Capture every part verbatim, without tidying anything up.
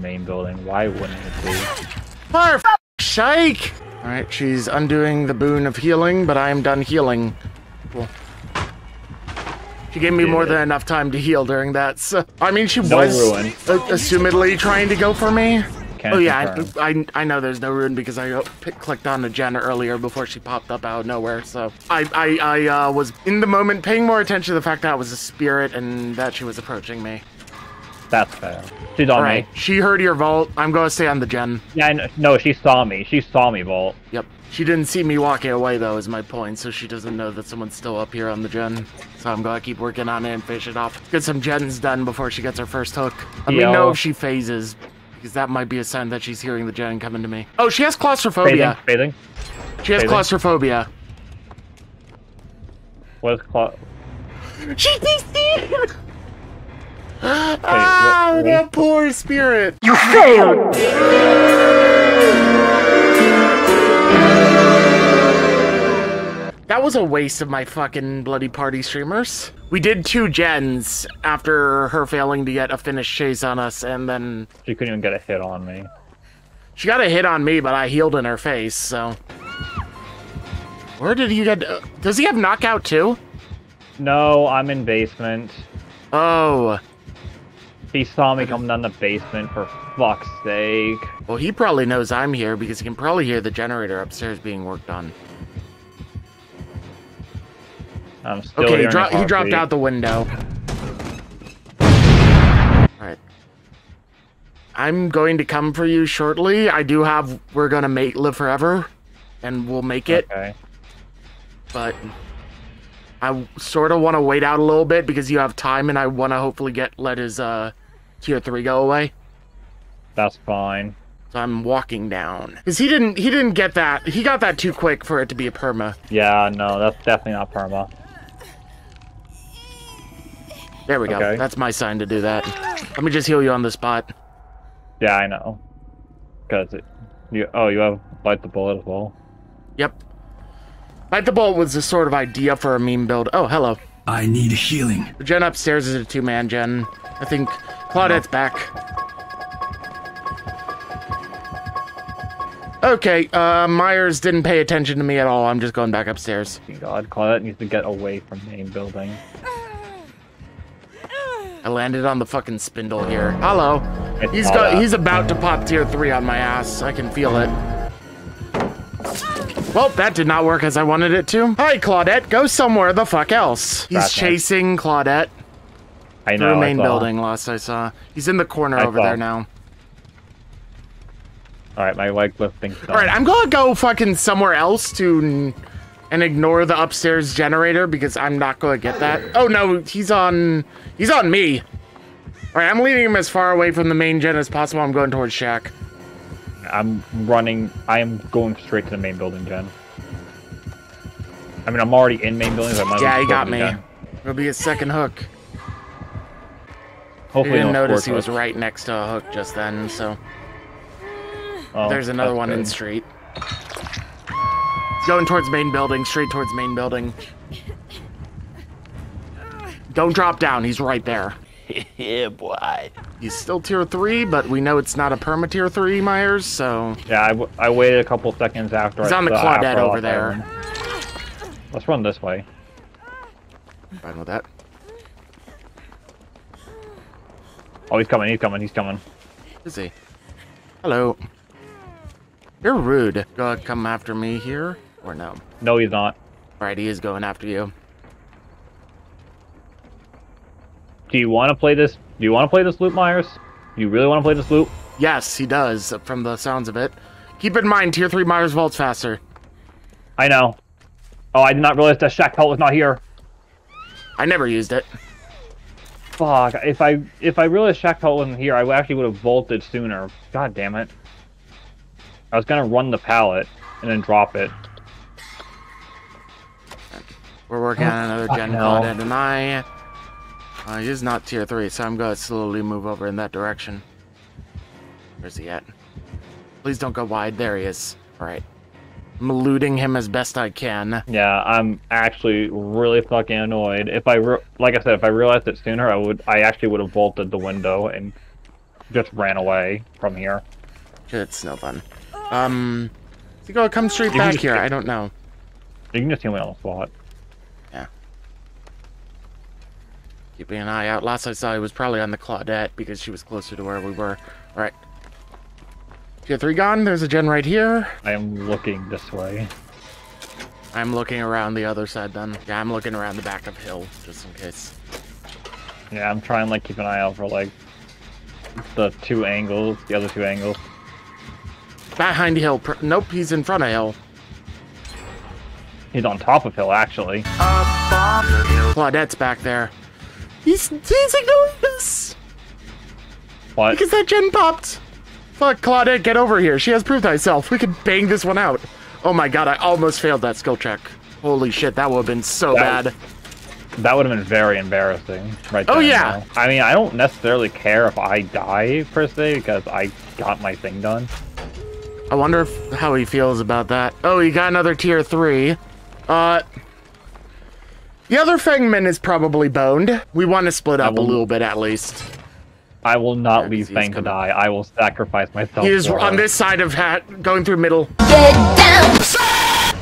main building. Why wouldn't it be? For f sake! Alright, she's undoing the boon of healing, but I'm done healing. Cool. She gave me yeah. more than enough time to heal during that, so... I mean, she no was ruin. assumedly trying to go for me. Can't oh yeah, I, I, I know there's no ruin because I pick, clicked on a Jen earlier before she popped up out of nowhere, so... I, I, I uh, was, in the moment, paying more attention to the fact that I was a spirit and that she was approaching me. That's fair. She's on right. me. She heard your Volt. I'm going to stay on the Jen. Yeah, no, she saw me. She saw me, Volt. Yep. She didn't see me walking away, though, is my point, so she doesn't know that someone's still up here on the Jen. So I'm going to keep working on it and fish it off. Get some Jens done before she gets her first hook. Let Yo. me know if she phases, because that might be a sign that she's hearing the Jen coming to me. Oh, she has claustrophobia. Phasing. Phasing. She has Phasing. claustrophobia. What is cla... She's D C! Ah, oh, that poor spirit! You failed! That was a waste of my fucking bloody party streamers. We did two gens after her failing to get a finished chase on us, and then... She couldn't even get a hit on me. She got a hit on me, but I healed in her face, so... Where did he get... Does he have knockout too? No, I'm in basement. Oh... He saw me come down the basement, for fuck's sake. Well, he probably knows I'm here because he can probably hear the generator upstairs being worked on. I'm still okay, he, dro he dropped out the window. Alright. I'm going to come for you shortly. I do have... We're gonna make live forever. And we'll make it. Okay. But... I sort of want to wait out a little bit because you have time, and I want to hopefully get let his uh, tier three go away. That's fine. So I'm walking down because he didn't he didn't get that. He got that too quick for it to be a perma. Yeah, no, that's definitely not perma. There we go. Okay. That's my sign to do that. Let me just heal you on the spot. Yeah, I know. Cause it, you oh you have bite the bullet as well. Yep. Bite the Bolt was the sort of idea for a meme build. Oh, hello. I need healing. The Jen upstairs is a two-man Jen. I think Claudette's no. back. Okay, uh, Myers didn't pay attention to me at all. I'm just going back upstairs. God, Claudette needs to get away from meme building. I landed on the fucking spindle here. Hello. It's he's got. Up. He's about to pop tier three on my ass. I can feel it. Well, that did not work as I wanted it to. Hi, Claudette. Go somewhere the fuck else. He's That's chasing nice. Claudette. I know. The main building lost, I saw. He's in the corner I over saw. there now. All right, my leg lifting. All right, I'm going to go fucking somewhere else to and ignore the upstairs generator because I'm not going to get that. Oh, no, he's on. He's on me. All right, I'm leaving him as far away from the main gen as possible. I'm going towards Shack. I'm running. I am going straight to the main building, Jen. I mean, I'm already in main building. But yeah, he got me. Jen. It'll be a second hook. Hopefully, you didn't notice he was right next to a hook just then. So oh, there's another one good. in street. It's going towards main building. Straight towards main building. Don't drop down. He's right there. Yeah, boy. He's still tier three, but we know it's not a perma tier three, Myers, so... Yeah, I, w I waited a couple seconds after He's I... He's on the Claudette over there. Let's run this way. I'm fine with that. Oh, he's coming, he's coming, he's coming. Is he? Hello. You're rude. Go come after me here, or no? No, he's not. Alright, he is going after you. Do you want to play this? Do you want to play this loop, Myers? Do you really want to play this loop? Yes, he does, from the sounds of it. Keep in mind, tier three Myers vaults faster. I know. Oh, I did not realize that Shack pelt was not here. I never used it. Fuck, if I if I realized Shack pelt wasn't here, I actually would have vaulted sooner. God damn it. I was going to run the pallet and then drop it. We're working oh, on another Gen Claudette and I... Uh, he is not tier three, so I'm going to slowly move over in that direction. Where's he at? Please don't go wide. There he is. All right. I'm eluding him as best I can. Yeah, I'm actually really fucking annoyed. If I, re like I said, if I realized it sooner, I would. I actually would have vaulted the window and just ran away from here. It's no fun. Um, so go come straight back here. I don't know. You can just heal me on the spot. Yeah. Keeping an eye out. Last I saw, it was probably on the Claudette because she was closer to where we were. All right. Tier three gone. There's a gen right here. I am looking this way. I'm looking around the other side then. Yeah, I'm looking around the back of hill just in case. Yeah, I'm trying like keep an eye out for like the two angles, the other two angles. Behind hill. Nope, he's in front of hill. He's on top of hill, actually. Uh, Claudette's back there. He's, he's ignoring us. What? Because that gen popped. Fuck, Claudette, get over here. She has proved herself. We can bang this one out. Oh my god, I almost failed that skill check. Holy shit, that would have been so that, bad. That would have been very embarrassing. Right oh yeah. Now. I mean, I don't necessarily care if I die, per se, because I got my thing done. I wonder if, how he feels about that. Oh, he got another tier three. Uh, the other Feng Min is probably boned. We want to split up will, a little bit at least. I will not yeah, leave Feng to die. I will sacrifice myself. He is for on her. This side of hat, going through middle. Get down.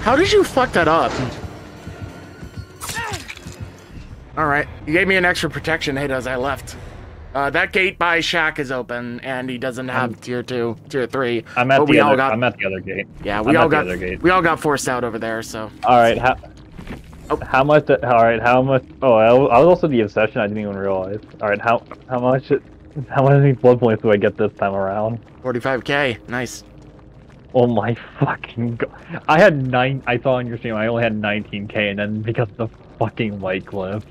How did you fuck that up? All right, you gave me an extra protection hit as I left. Uh, that gate by Shack is open, and he doesn't have I'm, tier two, tier three. I'm at, but the we other, all got, I'm at the other gate. Yeah, we I'm all got gate. we all got forced out over there. So. All right, how? Oh. How much? All right, how much? Oh, I, I was also the obsession. I didn't even realize. All right, how how much? How many blood points do I get this time around? forty-five K. Nice. Oh my fucking god! I had nine. I saw on your stream. I only had nineteen K, and then because of the fucking light cliff.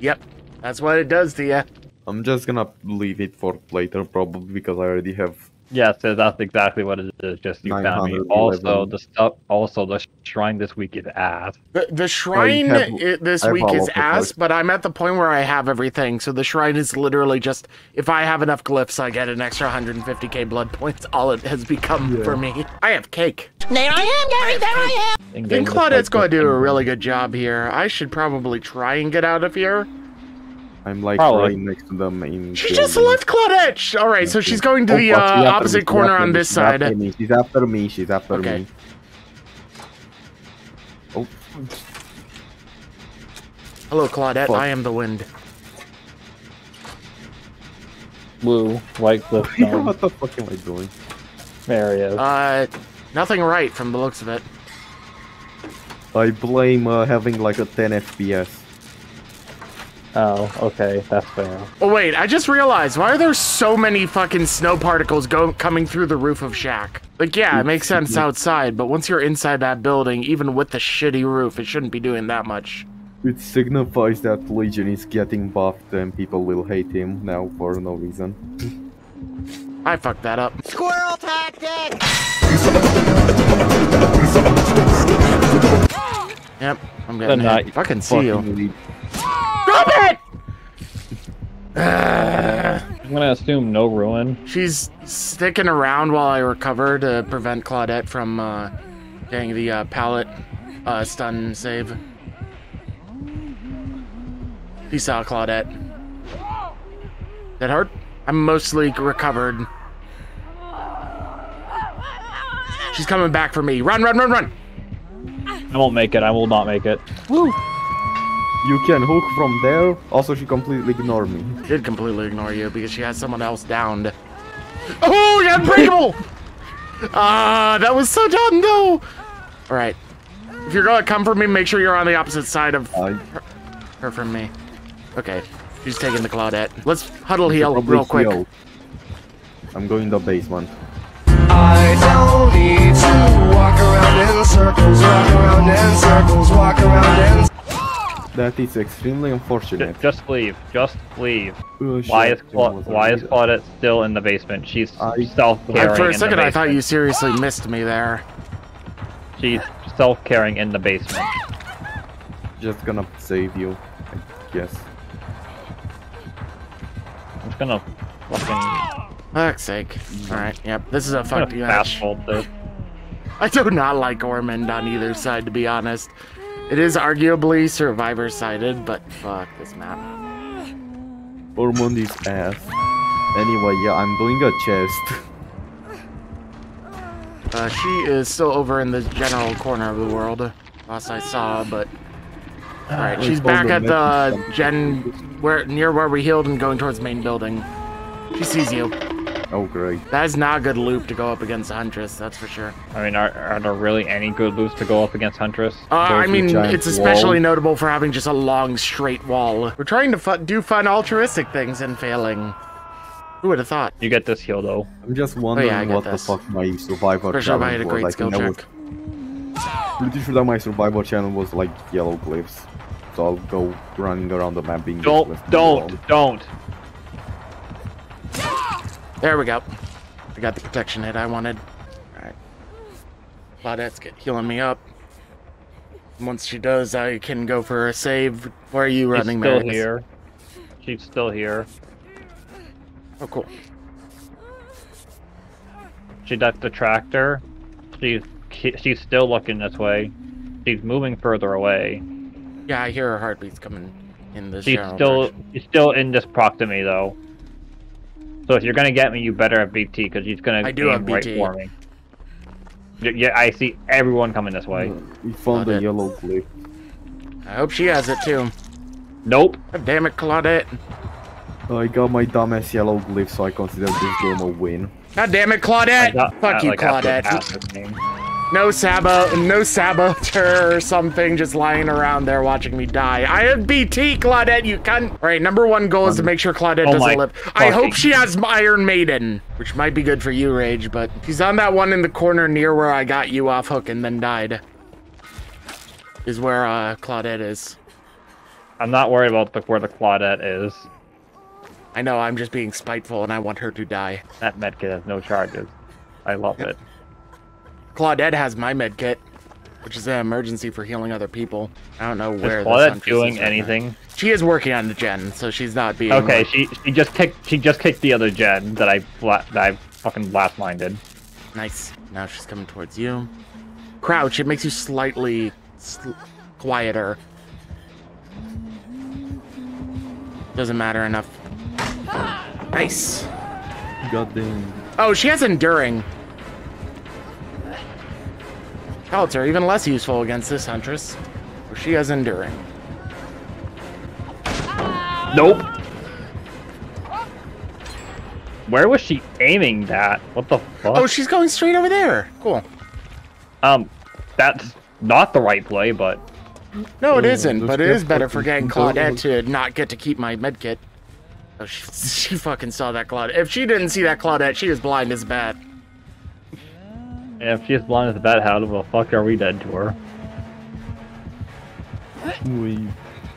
Yep, that's what it does to you. I'm just gonna leave it for later, probably, because I already have. Yeah, so that's exactly what it is. Just you found me. Also, the stuff. Also, the shrine this week is ass. The, the shrine have, it, this I week is ass, but I'm at the point where I have everything. So the shrine is literally just if I have enough glyphs, I get an extra one hundred fifty K blood points. All it has become yeah. for me. I have cake. There I am, Gary. There I am. I think Claudette's gonna do a really good job here. I should probably try and get out of here. I'm like Probably. right next to them. In she just left Claudette! Alright, so she's going to oh, the uh, opposite me. corner on this she's side. After me. She's after me, she's after okay. me. Oh. Hello, Claudette, Fuck. I am the wind. Blue, white, blue. What the fuck am I doing? There he is. Uh, nothing right from the looks of it. I blame uh, having like a ten F P S. Oh, okay, that's fair. Oh wait, I just realized, why are there so many fucking snow particles go coming through the roof of Shack? Like, yeah, it makes sense outside, but once you're inside that building, even with the shitty roof, it shouldn't be doing that much. It signifies that Legion is getting buffed and people will hate him now for no reason. I fucked that up. Squirrel tactic! Yep, I'm getting hit. I fucking see you. Lead. Stop it! Uh, I'm gonna assume no ruin. She's sticking around while I recover to prevent Claudette from uh, getting the uh, pallet uh, stun save. Peace out, Claudette. That hurt? I'm mostly recovered. She's coming back for me. Run, run, run, run! I won't make it. I will not make it. Woo! You can hook from there. Also, she completely ignored me. She did completely ignore you because she had someone else downed. Oh, you're unbreakable! Ah, uh, that was so dumb, though. All right. If you're going to come for me, make sure you're on the opposite side of I... her, her from me. Okay. She's taking the Claudette. Let's huddle heal real quick. Heal. I'm going to the basement. I don't need to walk around in circles, walk around in circles, walk around in circles. That is extremely unfortunate. Just, just leave. Just leave. Oh, why is Claudette, why is Claudette still in the basement? She's self-carrying. For a second, I thought you seriously missed me there. She's self-carrying in the basement. Just gonna save you, I guess. I'm just gonna fucking. Fuck's sake! All right. Yep. This is a fucking fast fold, dude. I do not like Ormond on either side, to be honest. It is arguably survivor-sided, but fuck this map. Ormond is ass. Anyway, yeah, I'm doing a chest. Uh, she is still over in the general corner of the world. Last I saw, but... Alright, she's back at the gen... where near where we healed and going towards the main building. She sees you. Oh, great. That is not a good loop to go up against Huntress, that's for sure. I mean, are, are there really any good loops to go up against Huntress? Uh, I mean, it's especially wall. notable for having just a long, straight wall. We're trying to fu do fun, altruistic things and failing. Who would have thought? You get this heal, though. I'm just wondering oh, yeah, what this. the fuck my survivor channel was. I had a great was. skill like, check. Was... Pretty sure that my survivor channel was like yellow glyphs. So I'll go running around the map being... Don't, don't, don't, don't. There we go. I got the protection hit I wanted. Alright. Claudette's get healing me up. Once she does, I can go for a save. Where are you She's running, Myers? She's still here. She's still here. Oh, cool. She left the tractor. She's, she's still looking this way. She's moving further away. Yeah, I hear her heartbeats coming in this She's still, she's still in this proximity, though. So if you're gonna get me, you better have B T, because he's gonna I do aim have right for me. Yeah, I see everyone coming this way. You found the yellow clip. I hope she has it too. Nope. God damn it, Claudette. Oh, I got my dumbass yellow glyph, so I consider this game a win. God damn it, Claudette! Got, Fuck you, like Claudette. After, after no sabo, no saboteur or something just lying around there watching me die. I have B T, Claudette, you cunt! Alright, number one goal is to make sure Claudette oh doesn't live. Fucking. I hope she has Iron Maiden, which might be good for you, Rage, but she's on that one in the corner near where I got you off hook and then died. Is where uh, Claudette is. I'm not worried about the, where the Claudette is. I know, I'm just being spiteful and I want her to die. That medkit has no charges. I love it. Claudette has my medkit, which is an emergency for healing other people. I don't know where is Claudette this doing is right anything? Now. She is working on the gen, so she's not being... Okay, like... she, she just kicked She just kicked the other gen that I, that I fucking blast-minded. Nice. Now she's coming towards you. Crouch, it makes you slightly sl quieter. Doesn't matter enough. Nice. God damn. Oh, she has Enduring. Pellets are even less useful against this Huntress. For she has Enduring. Nope. Where was she aiming that? What the fuck? Oh, she's going straight over there. Cool. Um, that's not the right play, but... No, it isn't, but it is better for getting Claudette to not get to keep my medkit. Oh, she, she fucking saw that Claudette. If she didn't see that Claudette, she was blind as a bat. Yeah, if she's blind as a bat, how the fuck are we dead to her? We...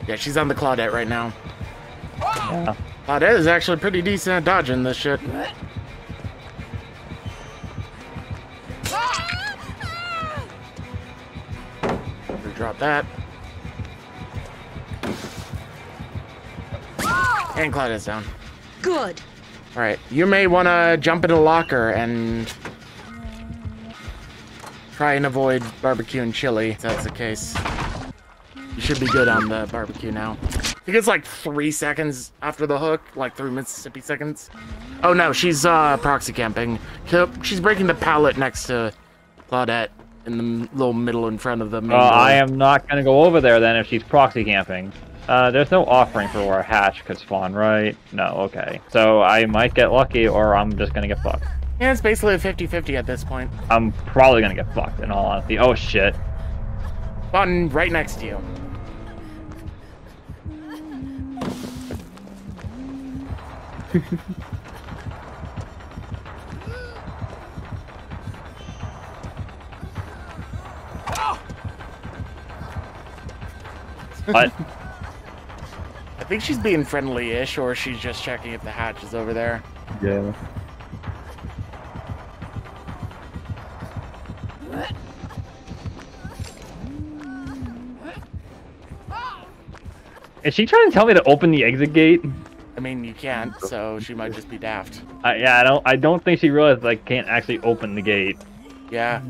Yeah, she's on the Claudette right now. Yeah. Claudette is actually pretty decent at dodging this shit. We drop that. And Claudette's down. Good. All right, you may want to jump in a locker and try and avoid barbecue and chili. If that's the case, you should be good on the barbecue now. It gets like three seconds after the hook, like three Mississippi seconds. Oh no, she's uh, proxy camping. She's breaking the pallet next to Claudette in the little middle in front of the. Oh, uh, I am not gonna go over there then if she's proxy camping. Uh, there's no offering for where a hatch could spawn, right? No, okay. So I might get lucky or I'm just gonna get fucked. Yeah, it's basically a fifty fifty at this point. I'm probably gonna get fucked in all honesty. Oh shit. Spawn right next to you. What? I think she's being friendly-ish, or she's just checking if the hatch is over there. Yeah. Is she trying to tell me to open the exit gate? I mean, you can't, so she might just be daft. Uh, yeah, I don't. I don't think she realized I can't actually open the gate. Yeah,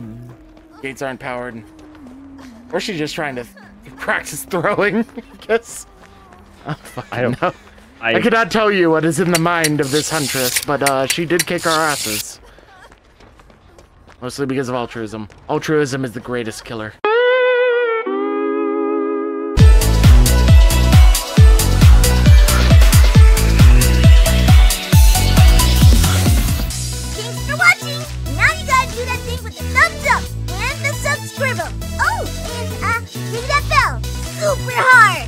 gates aren't powered, or she's just trying to practice throwing. I guess. Oh, I don't know. I, I cannot tell you what is in the mind of this huntress, but uh, she did kick our asses. Mostly because of altruism. Altruism is the greatest killer. Thanks for watching. Now you gotta do that thing with the thumbs up and the subscribe. Oh, and uh, ring that bell super hard.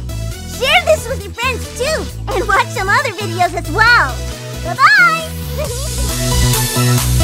Share this with your friends too, and watch some other videos as well. Bye bye.